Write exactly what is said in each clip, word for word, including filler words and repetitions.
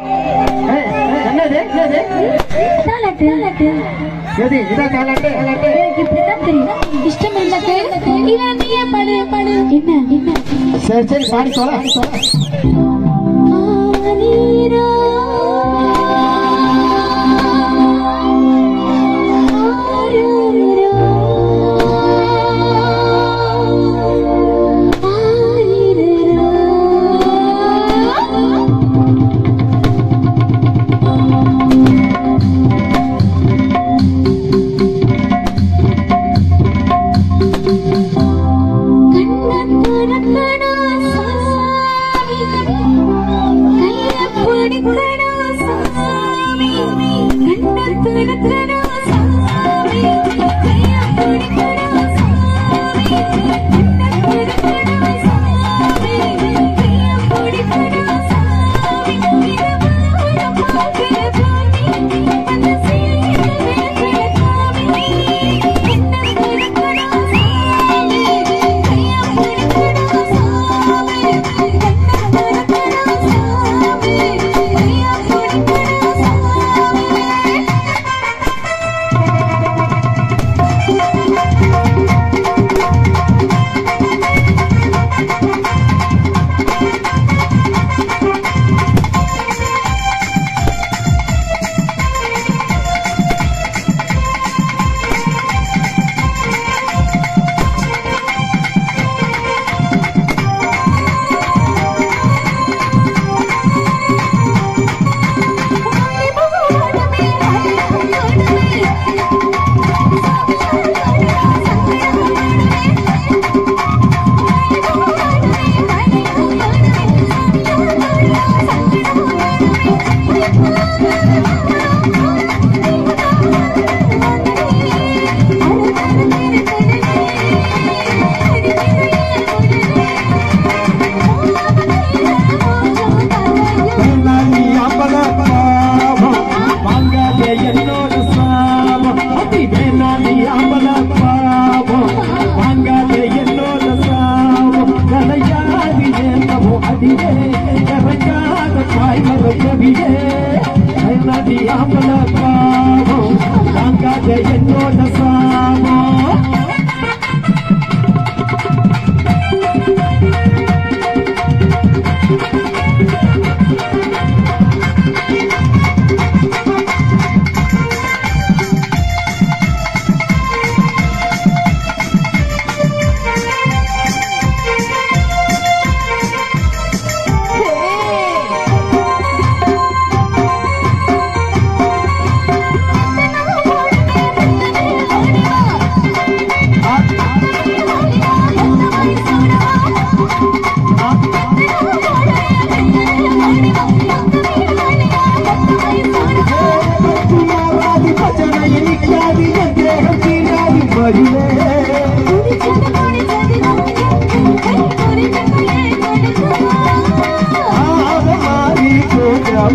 Sir, I'm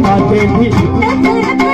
not going to